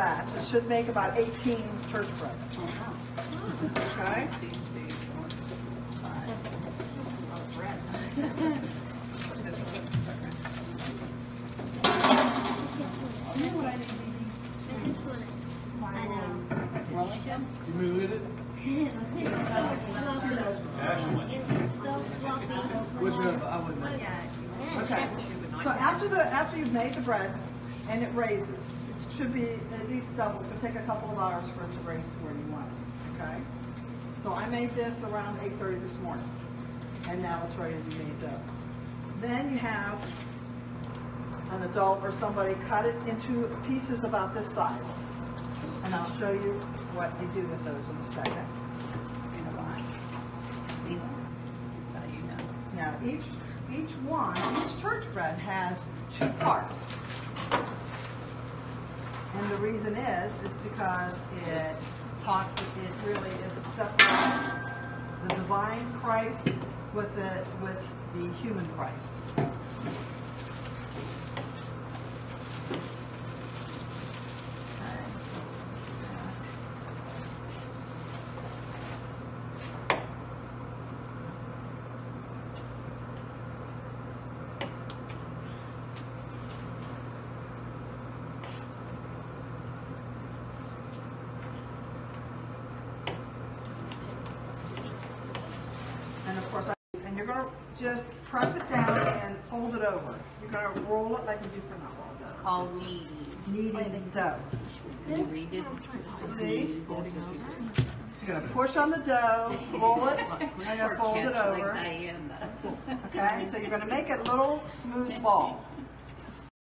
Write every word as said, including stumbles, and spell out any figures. flat. It should make about eighteen church breads. Okay? You moved it? Okay. So after the after you've made the bread and it raises, it should be at least double. It's gonna take a couple of hours for it to raise to where you want it. Okay? So I made this around eight thirty this morning. And now it's ready to be made dough. Then you have an adult or somebody cut it into pieces about this size. And I'll show you what you do with those in a second. In a line. See them. That's how you know. Now each each one, each church bread has two parts. And the reason is is because it talks it really is separating the divine Christ with the with the human Christ. Just press it down and fold it over. You're going to roll it like you do for not roll dough. It's called kneading. Kneading dough. See? You're going to push on the dough, roll it, and then fold it over. Okay, so you're going to make a little smooth ball.